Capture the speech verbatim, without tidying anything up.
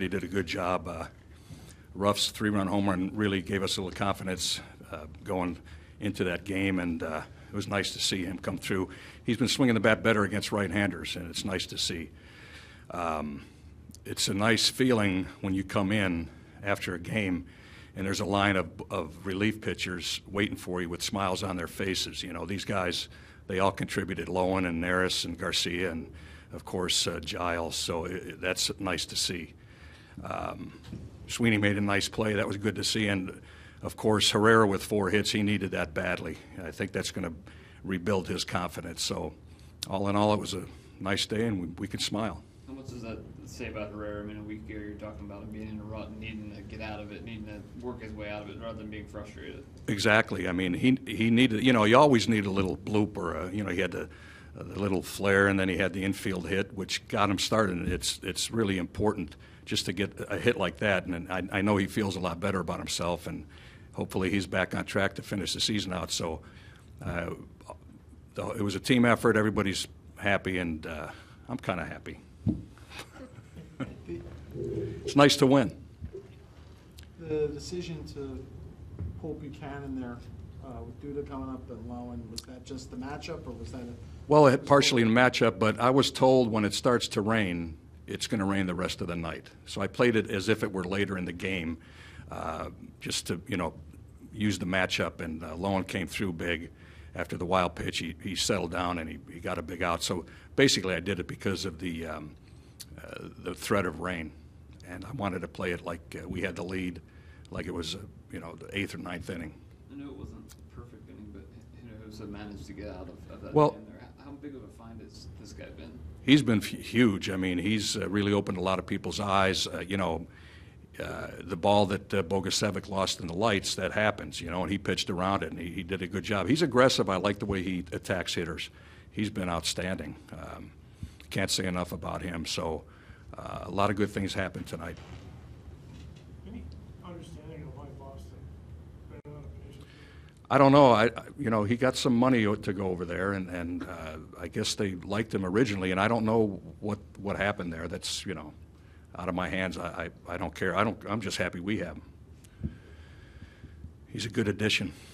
He did a good job. Uh, Ruff's three-run home run really gave us a little confidence uh, going into that game, and uh, it was nice to see him come through. He's been swinging the bat better against right-handers, and it's nice to see. Um, it's a nice feeling when you come in after a game and there's a line of, of relief pitchers waiting for you with smiles on their faces. You know, these guys, they all contributed, Loen and Neris and Garcia and, of course, uh, Giles. So it, that's nice to see. Um, Sweeney made a nice play. That was good to see. And, of course, Herrera with four hits, he needed that badly. I think that's going to rebuild his confidence. So all in all, it was a nice day, and we, we could smile. And what does that say about Herrera? I mean, a week ago you were talking about him being in a rut and needing to get out of it, needing to work his way out of it rather than being frustrated. Exactly. I mean, he he needed, you know, you always need a little bloop or a, you know, he had the, the little flare, and then he had the infield hit, which got him started. And it's, it's really important just to get a hit like that. And I, I know he feels a lot better about himself, and hopefully he's back on track to finish the season out. So uh, it was a team effort. Everybody's happy, and uh, I'm kind of happy. It's nice to win. The decision to pull Buchanan there uh, with Duda coming up and Loen, was that just the matchup, or was that? A, well, it partially in the matchup, but I was told when it starts to rain, it's going to rain the rest of the night. So I played it as if it were later in the game, uh, just to you know use the matchup. And uh, Loen came through big after the wild pitch. He he settled down and he he got a big out. So basically, I did it because of the. Um, Uh, the threat of rain, and I wanted to play it like uh, we had the lead, like it was, uh, you know, the eighth or ninth inning. I know it wasn't the perfect inning, but you know, it was a managed to get out of, of that. Well, there. How big of a find has this guy been? He's been huge. I mean, he's uh, really opened a lot of people's eyes. Uh, you know, uh, the ball that uh, Bogusevic lost in the lights, that happens. You know, and he pitched around it, and he, he did a good job. He's aggressive. I like the way he attacks hitters. He's been outstanding. Um, Can't say enough about him. So uh, a lot of good things happened tonight. Any understanding of why Boston ran out of patience? I don't know. I, you know, he got some money to go over there, and and uh, I guess they liked him originally. And I don't know what what happened there. That's you know, out of my hands. I I, I don't care. I don't. I'm just happy we have him. He's a good addition.